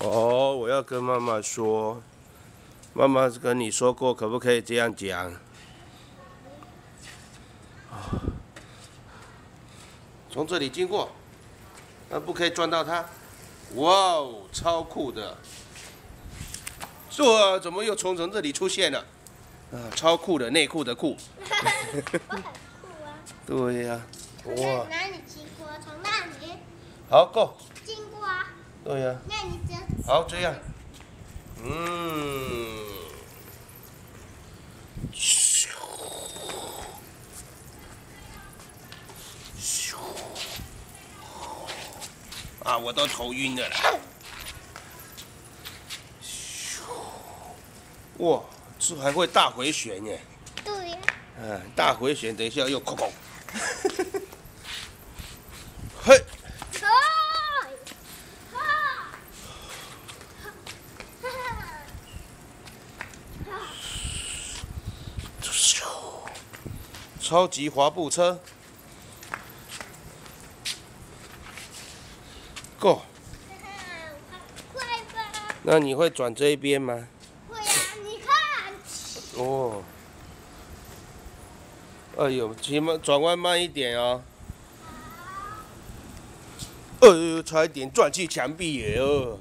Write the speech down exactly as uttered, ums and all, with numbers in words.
哦，我要跟妈妈说，妈妈跟你说过，可不可以这样讲？哦，从这里经过，但不可以撞到它。哇哦，超酷的！这怎么又从从这里出现了？啊，超酷的，内裤的裤。我很酷啊。对呀、啊。哇。哪里经过？从那里。好，够。经过啊。对呀、啊。那你这。好，这样。嗯。咻。咻。啊，我都头晕了啦。咻。哇。 是还会大回旋耶！对呀、啊。嗯、啊，大回旋，等一下又扣扣。嘿。超级滑步车。Go。快吧。那你会转这一边吗？ 哦，哎呦，骑慢转弯慢一点哦。哎呦，差一点撞去墙壁耶！哦。